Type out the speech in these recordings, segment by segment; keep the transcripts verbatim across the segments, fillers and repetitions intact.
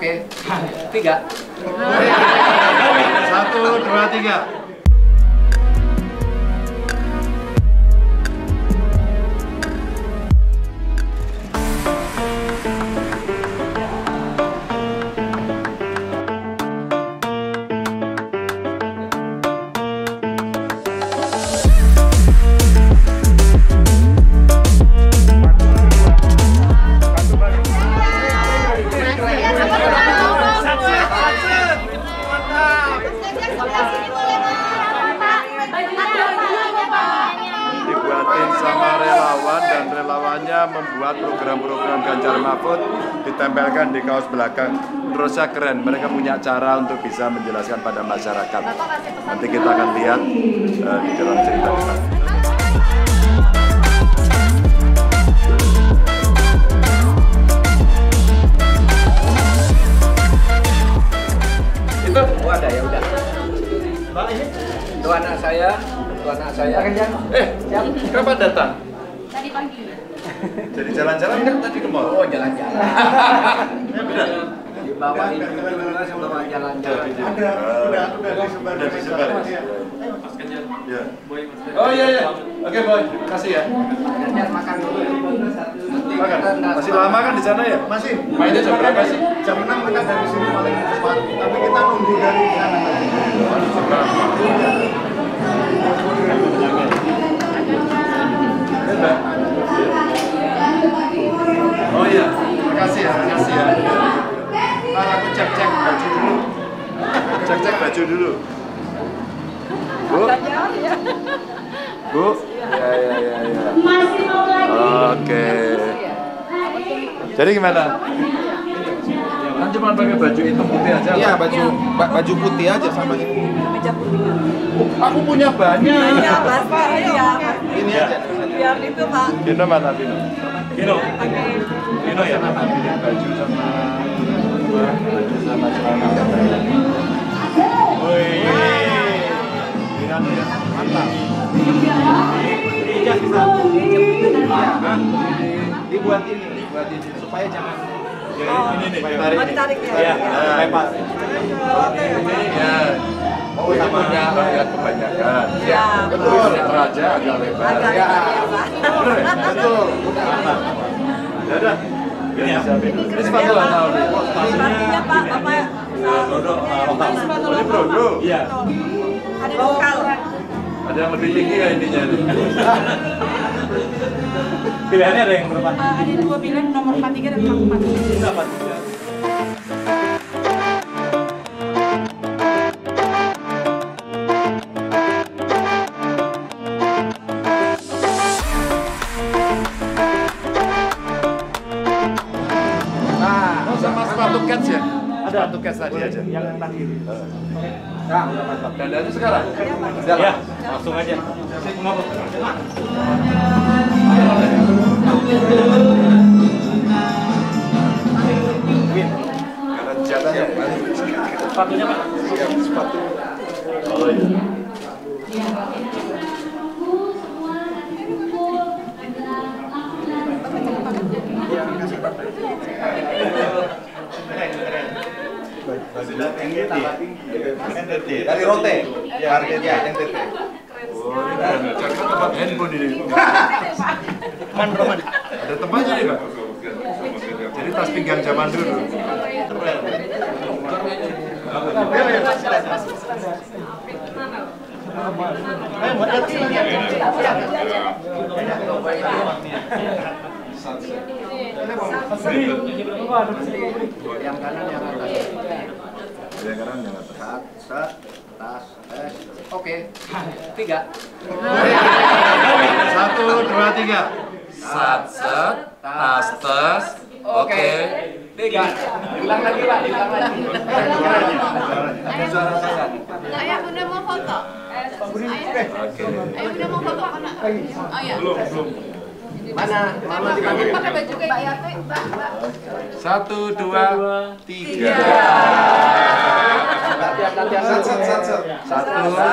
Oke, tiga. Satu, dua, tiga. Program-program Ganjar Mahfud ditempelkan di kaos belakang, terus saya keren. Mereka punya cara untuk bisa menjelaskan pada masyarakat. Nanti kita akan lihat uh, di dalam cerita kita. Itu oh, ada ya udah. Itu anak saya, itu anak saya. Eh, kapan datang? Tadi pagi. Jadi jalan-jalan kan tadi ke mall? Oh, jalan-jalan. Ya benar. Di bawah ini semua jalan-jalan. Ada, sudah, sudah disebar. Sudah disebar. Mas Ganjar. Iya. Boy, Mas Ganjar. Oh iya iya. Oke, Boy. Kasih ya. Ganjar makan dulu. Makan. Masih lama kan di sana ya? Masih. Mainnya jam berapa sih? Jam enam kita dari sini paling cepat. Tapi kita nunggu dari sana. Oh iya, terima kasih ya, terima kasih ya. Nah, aku cek-cek baju dulu. Cek-cek baju dulu. Bu? Bu? Ya, ya, ya, ya. Oke. Jadi gimana? Kan cuma pakai baju hitam putih aja. Iya, baju baju putih aja sama itu. Aku punya banyak. Iya, Mas Pak. Iya. Ini aja. Biar itu, Pak. Gino mana, Gino? Gino. Gino ya, Pak. Baju sama baju sama celana. Woi. Gino ya. Mantap. Ijaz bisa. Dibuat ini, dibuat ini supaya jangan ini nih. Mau ditarik ya. Iya, lepas. Ya. Oh, sama rakyat kebanyakan. Iya, betul. Raja agak lebar. Iya, betul. Dadah. Ini ya. Ini sepatu apa? Sepatunya Pak, Bapak. Brodok. Ini brodok. Iya. Ada lokal. Ada yang lebih tinggi ya intinya. Pilihannya ada yang berapa? Ada dua pilihan, nomor empat tiga dan empat empat. Aja. Yang tadi itu. Nah, udah mantap. Dan dari sekarang. Ya, langsung aja. Karena jalannya sepatunya Pak. Sepatu. Oh iya. Dari Rote, harganya yang T T. Jakarta tempat handphone ini. Man Roman. Ada tempatnya nih Pak. Jadi tas pinggang zaman dulu. Yang kanan yang atas. Yang kanan yang atas. Sat, tas, tes. Oke. Tiga. Satu, dua, tiga. Sat, set, tas, tes. Oke. Tiga. Diulang lagi Pak, diulang lagi. Ayah Bunda mau foto. Ayah Bunda mau foto anak. Belum, belum. Mana? Mama dipanggil pakai baju kayak gitu, Mbak. Satu, dua, tiga. Sat, sat, sat, sat. Satu, dua,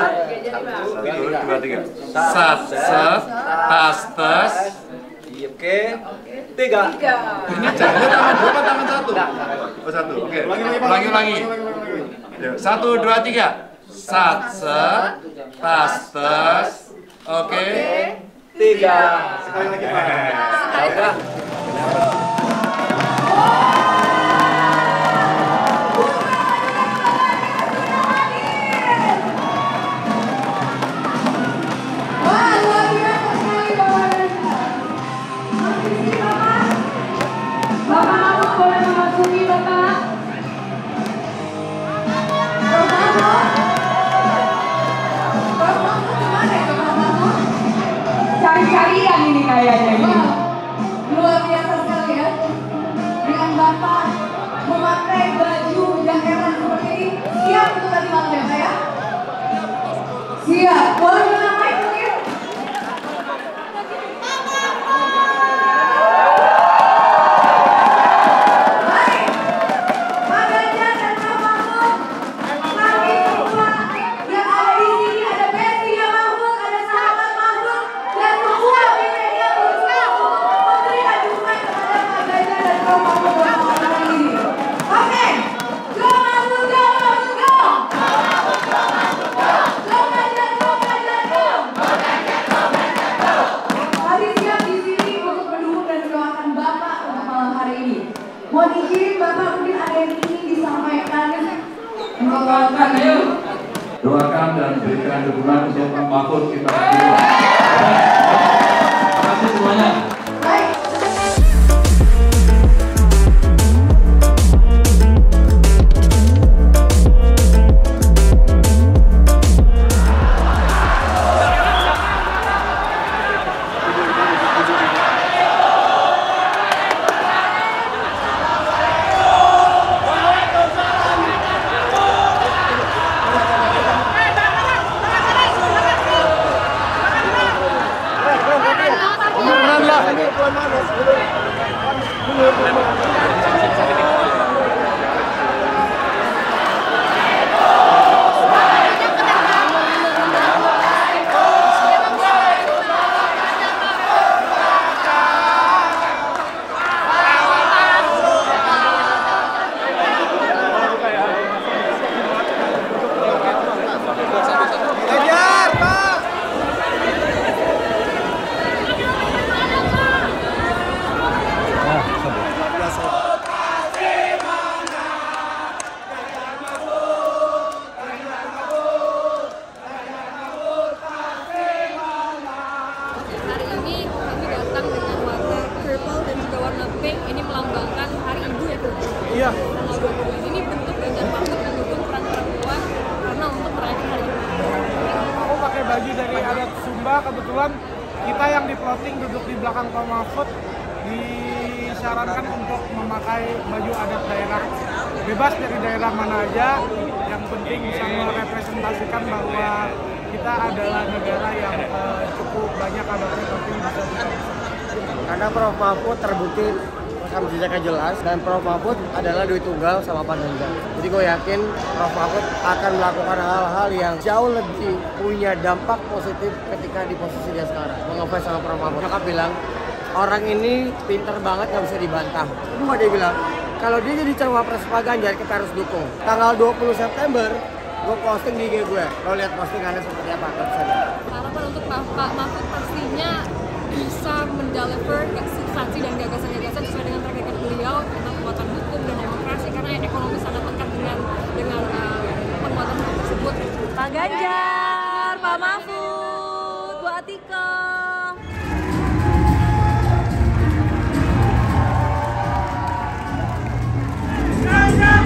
tiga. Sat, sat, tas, tes. Oke. Tiga. Tiga. Ini caranya tangan dua apa tangan satu? Oh, satu. Oke. Ulangi ulangi. Satu, dua, tiga. Satset, tas, tes. Oke. Tiga. Sekali lagi Pak. Sekali lagi. Doakan dan berikan dukungan untuk Prof Mahfud kita berdua. Terima kasih semuanya. Kebetulan kita yang di plotting duduk di belakang Prof Mahfud disarankan untuk memakai baju adat daerah, bebas dari daerah mana aja, yang penting bisa merepresentasikan bahwa kita adalah negara yang eh, cukup banyak adatnya, tapi bisa karena Prof Mahfud terbukti rekam jejaknya jelas dan Prof Mahfud adalah duit tunggal sama Pak Ganjar. Jadi gue yakin Prof Mahfud akan melakukan hal-hal yang jauh lebih punya dampak positif ketika di posisi dia sekarang. Mengepas sama Prof Mahfud. Nyokap bilang, orang ini pinter banget gak bisa dibantah. Cuma dia bilang, kalau dia jadi cawapres Pak Ganjar kita harus dukung. Tanggal dua puluh September, gue posting di I G gue. Lo lihat postingannya seperti apa, gak bisa dibantah. Harapan untuk Pak Mahfud pastinya bisa mendeliver substansi dan gagasan-gagasan sesuai dengan track record beliau tentang penguatan hukum dan demokrasi, karena ekonomi sangat pekat dengan dengan uh, penguatan hukum tersebut. Pak Ganjar, Pak Mahfud, Bu Atiko. All right.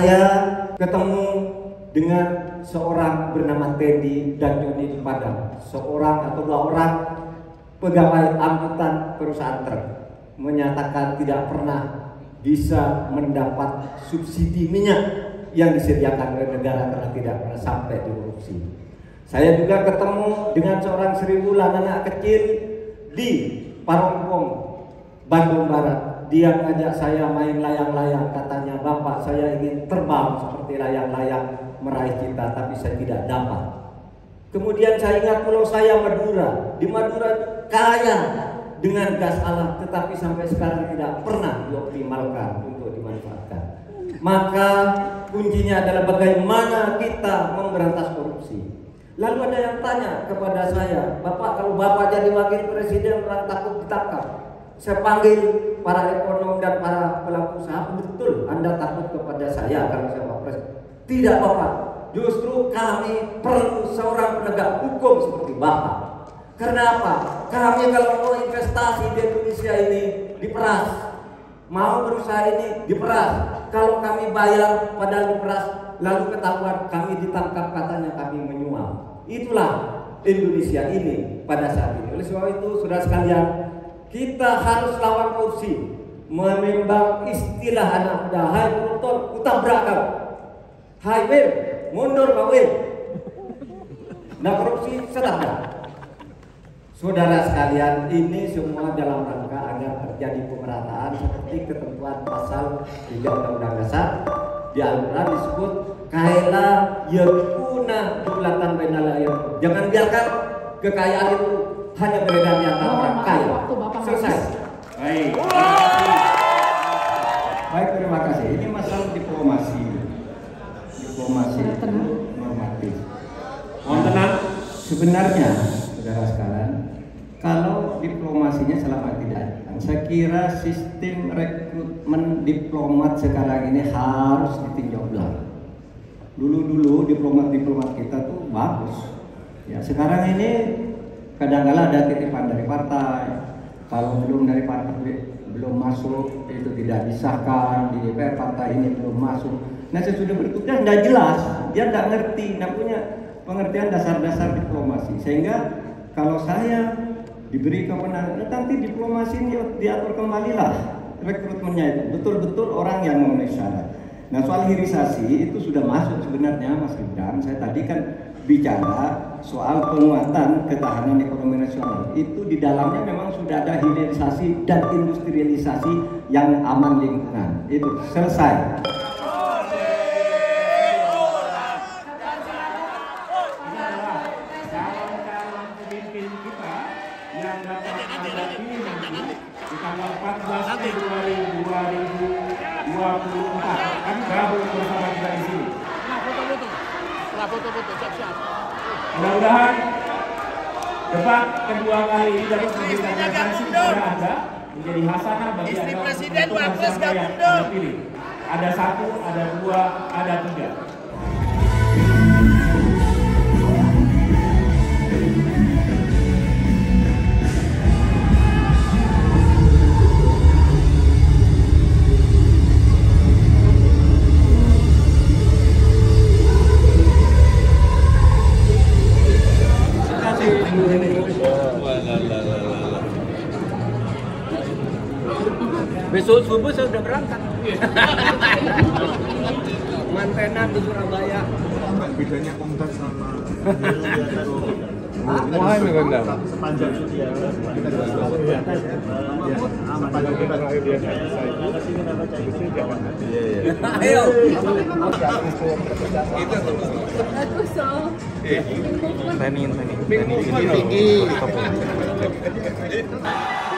saya ketemu dengan seorang bernama Teddy dan Joni di Padang, seorang atau dua orang pegawai angkutan perusahaan truk, menyatakan tidak pernah bisa mendapat subsidi minyak yang disediakan oleh negara karena tidak pernah sampai dikorupsi. Saya juga ketemu dengan seorang seribuan anak kecil di Parongkong, Bandung Barat. Dia ngajak saya main layang-layang, katanya, "Bapak, saya ingin terbang seperti layang-layang meraih cita, tapi saya tidak dapat." Kemudian saya ingat pulau saya Madura. Di Madura kaya dengan gas alam, tetapi sampai sekarang tidak pernah dioptimalkan untuk dimanfaatkan. Maka kuncinya adalah bagaimana kita memberantas korupsi. Lalu ada yang tanya kepada saya, "Bapak, kalau Bapak jadi wakil presiden, orang takut ditangkap." Saya panggil para ekonom dan para pelaku usaha, "Betul Anda takut kepada saya kalau saya wapres?" "Tidak Bapak, justru kami perlu seorang penegak hukum seperti Bapak. Karena apa? Kami kalau mau investasi di Indonesia ini diperas, mau berusaha ini diperas. Kalau kami bayar padahal diperas, lalu ketahuan kami ditangkap, katanya kami menyuap." Itulah Indonesia ini pada saat ini. Oleh sebab itu, saudara sekalian, kita harus lawan korupsi. Menimbang istilah anak muda, "Hai koruptor, kutabrak kau. Hai Wil, mundur kau Wil." Nah, korupsi sedang. Saudara sekalian, ini semua dalam rangka agar terjadi pemerataan seperti ketentuan pasal tiga Undang-Undang Dasar. Di Al-Quran disebut kaila yakuna dulatan bainal ayam. Jangan biarkan kekayaan itu hanya beredar di antara orang kaya. Selesai. Baik. Baik, terima kasih. Ini masalah diplomasi. Diplomasi normatif. Mohon tenang. Sebenarnya, saudara sekalian, kalau diplomasinya selama tidak, saya kira sistem rekrutmen diplomat sekarang ini harus ditinjau ulang. Dulu-dulu diplomat-diplomat kita tuh bagus, ya. Sekarang ini kadang-kadang ada titipan dari partai. Kalau belum dari partai belum masuk, itu tidak disahkan di D P R, partai ini belum masuk. Nah, sesudah bertugas tidak jelas, dia tidak ngerti, tidak punya pengertian dasar-dasar diplomasi. Sehingga kalau saya diberi kewenangan, nanti diplomasi ini diatur kembalilah rekrutmennya itu betul-betul orang yang memenuhi syarat. Nah, soal hilirisasi itu sudah masuk sebenarnya, Mas Gibran. Saya tadi kan bicara soal penguatan ketahanan ekonomi nasional. Itu di dalamnya memang sudah ada hilirisasi dan industrialisasi yang aman lingkungan. Itu selesai. Mudah-mudahan debat kedua kali ini dapat memberikan rekomendasi kepada Anda menjadi hasanah bagi Anda untuk masyarakat yang Anda pilih. Ada satu, ada dua, ada tiga. Besok subuh saya sudah berangkat. Mantenan di Surabaya. Bedanya kontak sama itu. Wah, ini enggak. Sepanjang dia kita sepanjang kita dia saya. Ayo. Itu aku so. Eh, ini ini ini.